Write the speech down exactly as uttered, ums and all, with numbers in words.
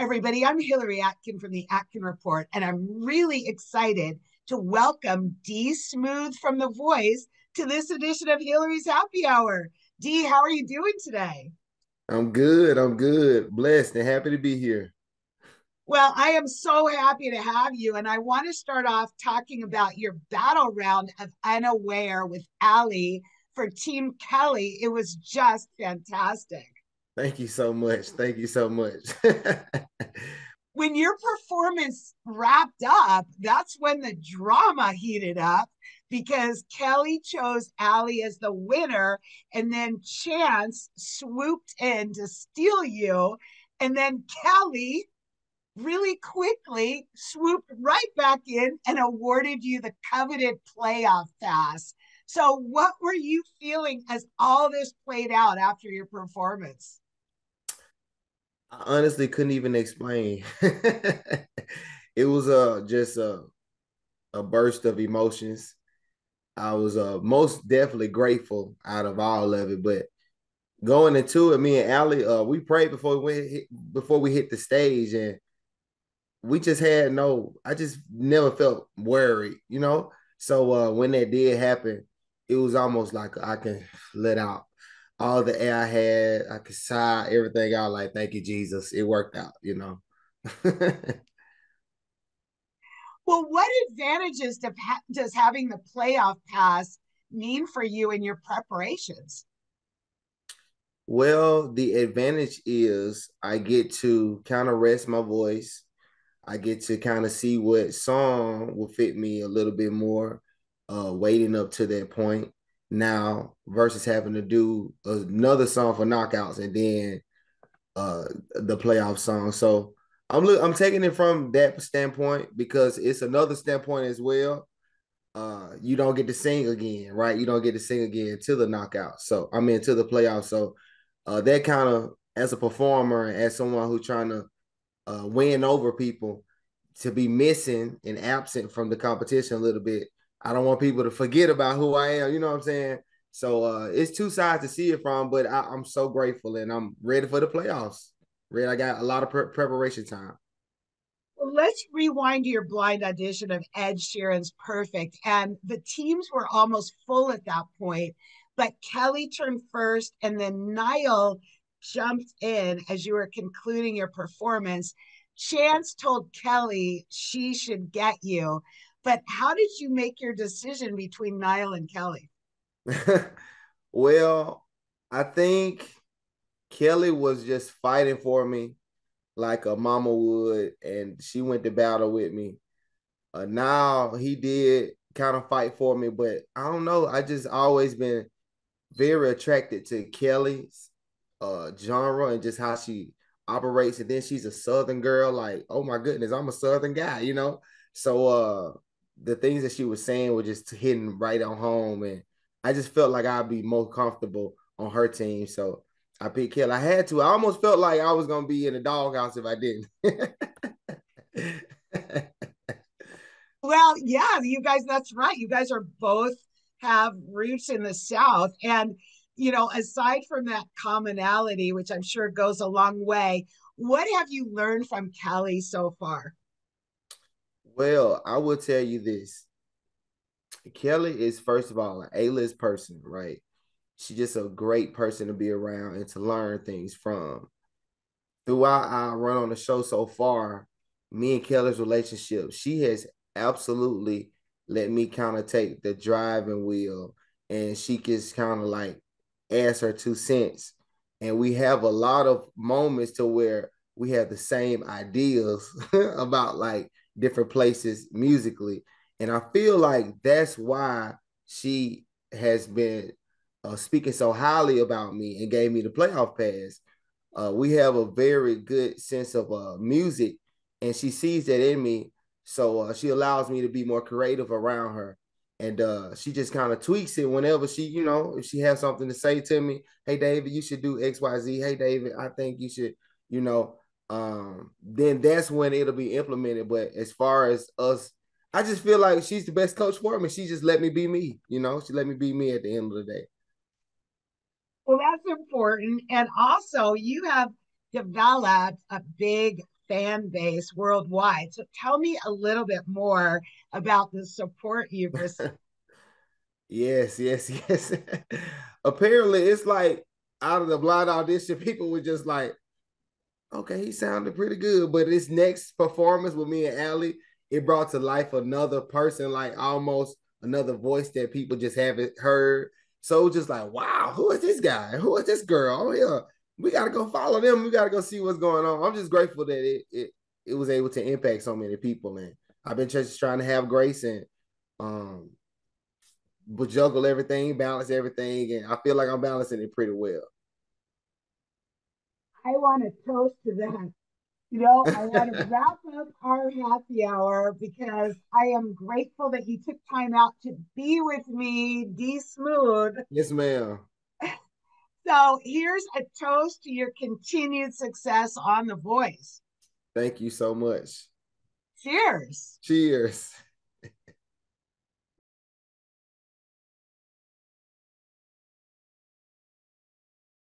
everybody. I'm Hillary Atkin from The Atkin Report, and I'm really excited to welcome D Smooth from The Voice to this edition of Hillary's Happy Hour. D, how are you doing today? I'm good. I'm good. Blessed and happy to be here. Well, I am so happy to have you. And I want to start off talking about your battle round of Unaware with Allie for Team Kelly. It was just fantastic. Thank you so much. Thank you so much. When your performance wrapped up, that's when the drama heated up, because Kelly chose Allie as the winner, and then Chance swooped in to steal you. And then Kelly really quickly swooped right back in and awarded you the coveted playoff pass. So what were you feeling as all this played out after your performance? I honestly couldn't even explain. It was uh, just uh, a burst of emotions. I was uh, most definitely grateful out of all of it. But going into it, me and Allie, uh, we prayed before we went, before we hit the stage, and we just had no. I just never felt worried, you know. So uh, when that did happen, it was almost like I can let out all the air I had. I could sigh everything out, like, thank you, Jesus. It worked out, you know. Well, what advantages does having the playoff pass mean for you in your preparations? Well, the advantage is I get to kind of rest my voice. I get to kind of see what song will fit me a little bit more, uh, waiting up to that point now versus having to do another song for knockouts and then uh, the playoff song. So I'm I'm taking it from that standpoint, because it's another standpoint as well. Uh, you don't get to sing again, right? You don't get to sing again to the knockout. So I mean, to the playoffs. So uh, that kind of, as a performer and as someone who's trying to uh, win over people, to be missing and absent from the competition a little bit. I don't want people to forget about who I am. You know what I'm saying? So uh, it's two sides to see it from, but I, I'm so grateful and I'm ready for the playoffs. Red, I got a lot of pre preparation time. Well, let's rewind to your blind audition of Ed Sheeran's Perfect. And the teams were almost full at that point, but Kelly turned first and then Niall jumped in as you were concluding your performance. Chance told Kelly she should get you, but how did you make your decision between Niall and Kelly? Well, I think Kelly was just fighting for me like a mama would, and she went to battle with me. Uh, now he did kind of fight for me, but I don't know. I just always been very attracted to Kelly's uh, genre and just how she operates. And then she's a Southern girl. Like, oh my goodness, I'm a Southern guy, you know? So uh, the things that she was saying were just hitting right on home. And I just felt like I'd be more comfortable on her team. So I picked Kelly. I had to. I almost felt like I was going to be in a doghouse if I didn't. Well, yeah, you guys, that's right. You guys are both have roots in the South. And, you know, aside from that commonality, which I'm sure goes a long way, what have you learned from Kelly so far? Well, I will tell you this. Kelly is, first of all, an A-list person, right? She's just a great person to be around and to learn things from. Throughout our run on the show so far, me and Kelly's relationship, she has absolutely let me kind of take the driving wheel, and she just kind of like adds her two cents. And we have a lot of moments to where we have the same ideas about like different places musically. And I feel like that's why she has been Uh, speaking so highly about me and gave me the playoff pass. Uh, we have a very good sense of uh, music, and she sees that in me. So uh, she allows me to be more creative around her. And uh, she just kind of tweaks it whenever she, you know, if she has something to say to me, hey, David, you should do X, Y, Z. Hey, David, I think you should, you know, um, then that's when it'll be implemented. But as far as us, I just feel like she's the best coach for me. She just let me be me, you know, she let me be me at the end of the day. Well, that's important. And also you have developed a big fan base worldwide. So tell me a little bit more about the support you've received. Yes, yes, yes. Apparently, it's like out of the blind audition, people were just like, okay, he sounded pretty good. But this next performance with me and Allie, it brought to life another person, like almost another voice that people just haven't heard. So just like, wow, who is this guy? Who is this girl? Oh, yeah. We got to go follow them. We got to go see what's going on. I'm just grateful that it, it it was able to impact so many people. And I've been just trying to have grace and um, but juggle everything, balance everything. And I feel like I'm balancing it pretty well. I want to toast to that. You know, I want to wrap up our happy hour because I am grateful that you took time out to be with me, D Smooth. Yes, ma'am. So here's a toast to your continued success on The Voice. Thank you so much. Cheers. Cheers.